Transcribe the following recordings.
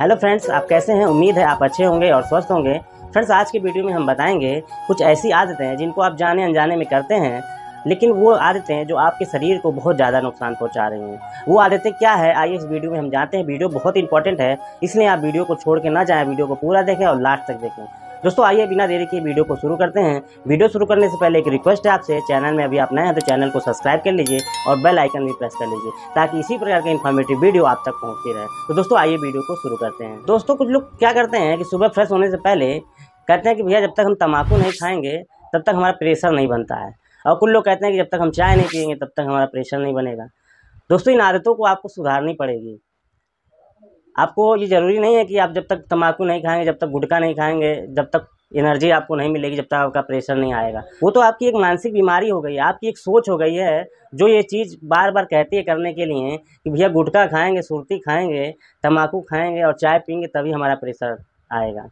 Hello friends, आप कैसे हैं? उम्मीद है आप अच्छे होंगे और स्वस्थ होंगे। फ्रेंड्स, आज के वीडियो में हम बताएंगे कुछ ऐसी आदतें हैं जिनको आप जाने अनजाने में करते हैं, लेकिन वो आदतें जो आपके शरीर को बहुत ज़्यादा नुकसान पहुंचा रही हैं। वो आदतें क्या है, आइए इस वीडियो में हम जानते हैं। वीडियो बहुत इंपॉर्टेंट है, इसलिए आप वीडियो को छोड़ के ना जाएं, वीडियो को पूरा देखें और लास्ट तक देखें। दोस्तों, आइए बिना देरी किए वीडियो को शुरू करते हैं। वीडियो शुरू करने से पहले एक रिक्वेस्ट है आपसे, चैनल में अभी आप नए हैं तो चैनल को सब्सक्राइब कर लीजिए और बेल आइकन भी प्रेस कर लीजिए, ताकि इसी प्रकार के इन्फॉर्मेटिव वीडियो आप तक पहुँचती रहे। तो दोस्तों, आइए वीडियो को शुरू करते हैं। दोस्तों, कुछ लोग क्या करते हैं कि सुबह फ्रेश होने से पहले कहते हैं कि भैया जब तक हम तम्बाकू नहीं खाएंगे तब तक हमारा प्रेशर नहीं बनता है, और कुछ लोग कहते हैं कि जब तक हम चाय नहीं पियेंगे तब तक हमारा प्रेशर नहीं बनेगा। दोस्तों, इन आदतों को आपको सुधारनी पड़ेगी। आपको ये ज़रूरी नहीं है कि आप जब तक तम्बाकू नहीं खाएंगे, जब तक गुटखा नहीं खाएंगे, जब तक एनर्जी आपको नहीं मिलेगी, जब तक आपका प्रेशर नहीं आएगा। वो तो आपकी एक मानसिक बीमारी हो गई है, आपकी एक सोच हो गई है जो ये चीज़ बार बार कहती है करने के लिए कि भैया गुटखा खाएंगे, सुरती खाएंगे, तम्बाकू खाएंगे और चाय पीएंगे तभी हमारा प्रेशर आएगा।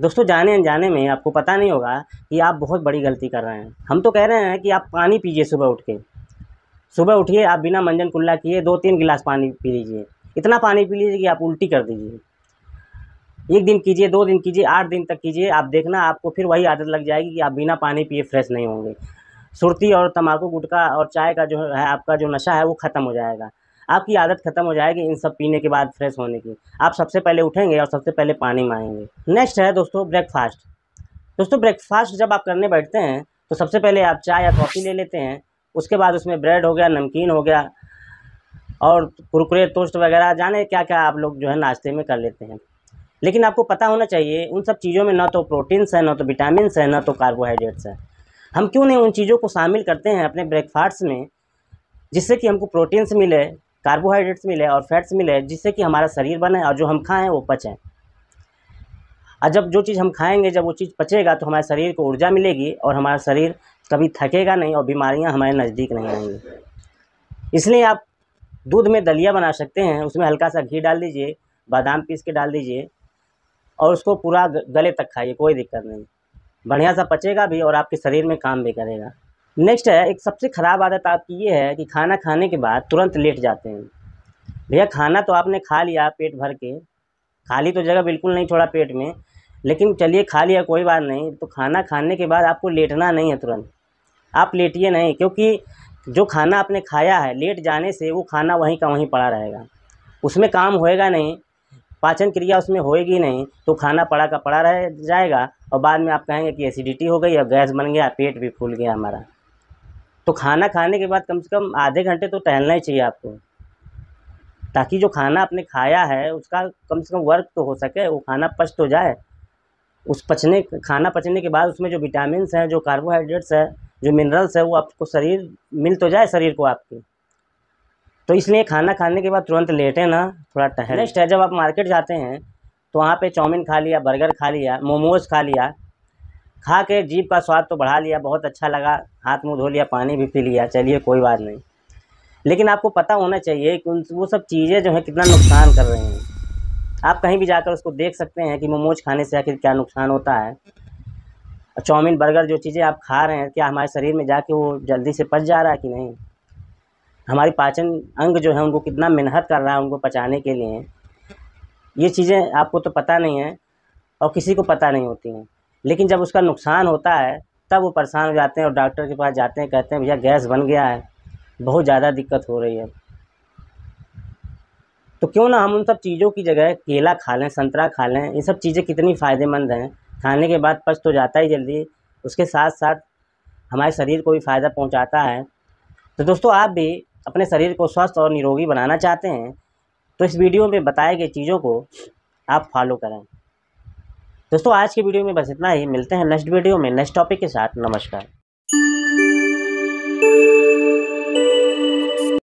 दोस्तों, जाने अनजाने में आपको पता नहीं होगा कि आप बहुत बड़ी गलती कर रहे हैं। हम तो कह रहे हैं कि आप पानी पीजिए, सुबह उठ के, सुबह उठिए, आप बिना मंजन कुल्ला किए 2-3 गिलास पानी पी लीजिए। इतना पानी पी लीजिए कि आप उल्टी कर दीजिए। 1 दिन कीजिए, 2 दिन कीजिए, 8 दिन तक कीजिए, आप देखना आपको फिर वही आदत लग जाएगी कि आप बिना पानी पिए फ्रेश नहीं होंगे। सुर्ती और तम्बाकू, गुटखा और चाय का जो है आपका जो नशा है वो ख़त्म हो जाएगा, आपकी आदत ख़त्म हो जाएगी इन सब पीने के बाद फ्रेश होने की। आप सबसे पहले उठेंगे और सबसे पहले पानी मांगेंगे। नेक्स्ट है दोस्तों ब्रेकफास्ट। दोस्तों, ब्रेकफास्ट जब आप करने बैठते हैं तो सबसे पहले आप चाय या कॉफ़ी ले लेते हैं, उसके बाद उसमें ब्रेड हो गया, नमकीन हो गया और कुरकुरे, टोस्ट वगैरह, जाने क्या क्या आप लोग जो है नाश्ते में कर लेते हैं। लेकिन आपको पता होना चाहिए उन सब चीज़ों में ना तो प्रोटीन्स है, ना तो विटामिन्स है, ना तो कार्बोहाइड्रेट्स है। हम क्यों नहीं उन चीज़ों को शामिल करते हैं अपने ब्रेकफास्ट में, जिससे कि हमको प्रोटीन्स मिले, कार्बोहाइड्रेट्स मिले और फैट्स मिले, जिससे कि हमारा शरीर बने और जो हम खाएँ वो पचें। और जब जो चीज़ हम खाएँगे, जब वो चीज़ पचेगा तो हमारे शरीर को ऊर्जा मिलेगी और हमारा शरीर कभी थकेगा नहीं और बीमारियाँ हमारे नज़दीक नहीं आएंगी। इसलिए आप दूध में दलिया बना सकते हैं, उसमें हल्का सा घी डाल दीजिए, बादाम पीस के डाल दीजिए और उसको पूरा गले तक खाइए, कोई दिक्कत नहीं, बढ़िया सा पचेगा भी और आपके शरीर में काम भी करेगा। नेक्स्ट है, एक सबसे ख़राब आदत आपकी ये है कि खाना खाने के बाद तुरंत लेट जाते हैं। भैया खाना तो आपने खा लिया पेट भर के, खाली तो जगह बिल्कुल नहीं छोड़ा पेट में, लेकिन चलिए खा लिया कोई बात नहीं, तो खाना खाने के बाद आपको लेटना नहीं है, तुरंत आप लेटिए नहीं, क्योंकि जो खाना आपने खाया है लेट जाने से वो खाना वहीं का वहीं पड़ा रहेगा, उसमें काम होएगा नहीं, पाचन क्रिया उसमें होएगी नहीं, तो खाना पड़ा का पड़ा रह जाएगा और बाद में आप कहेंगे कि एसिडिटी हो गई और गैस बन गया, पेट भी फूल गया हमारा। तो खाना खाने के बाद कम से कम आधे घंटे तो टहलना ही चाहिए आपको, ताकि जो खाना आपने खाया है उसका कम से कम वर्क तो हो सके, वो खाना पच तो जाए। खाना पचने के बाद उसमें जो विटामिन्स हैं, जो कार्बोहाइड्रेट्स है, जो मिनरल्स है, वो आपको शरीर मिल तो जाए शरीर को आपके। तो इसलिए खाना खाने के बाद तुरंत लेटे ना, थोड़ा टहलें। नेक्स्ट है, जब आप मार्केट जाते हैं तो वहाँ पे चाउमीन खा लिया, बर्गर खा लिया, मोमोज़ खा लिया, खा के जीभ का स्वाद तो बढ़ा लिया, बहुत अच्छा लगा, हाथ मुँह धो लिया, पानी भी पी लिया, चलिए कोई बात नहीं, लेकिन आपको पता होना चाहिए कि वो सब चीज़ें जो है कितना नुकसान कर रहे हैं। आप कहीं भी जाकर उसको देख सकते हैं कि मोमोज खाने से आखिर क्या नुकसान होता है, चाउमीन बर्गर जो चीज़ें आप खा रहे हैं क्या हमारे शरीर में जाके वो जल्दी से पच जा रहा है कि नहीं, हमारी पाचन अंग जो है उनको कितना मेहनत कर रहा है उनको पचाने के लिए। ये चीज़ें आपको तो पता नहीं है और किसी को पता नहीं होती हैं, लेकिन जब उसका नुकसान होता है तब वो परेशान हो जाते हैं और डॉक्टर के पास जाते हैं, कहते हैं भैया गैस बन गया है, बहुत ज़्यादा दिक्कत हो रही है। तो क्यों ना हम उन सब चीज़ों की जगह केला खा लें, संतरा खा लें, ये सब चीज़ें कितनी फ़ायदेमंद हैं। खाने के बाद पच तो जाता ही जल्दी, उसके साथ साथ हमारे शरीर को भी फ़ायदा पहुंचाता है। तो दोस्तों, आप भी अपने शरीर को स्वस्थ और निरोगी बनाना चाहते हैं तो इस वीडियो में बताए गए चीज़ों को आप फॉलो करें। दोस्तों, आज की वीडियो में बस इतना ही, मिलते हैं नेक्स्ट वीडियो में नेक्स्ट टॉपिक के साथ। नमस्कार।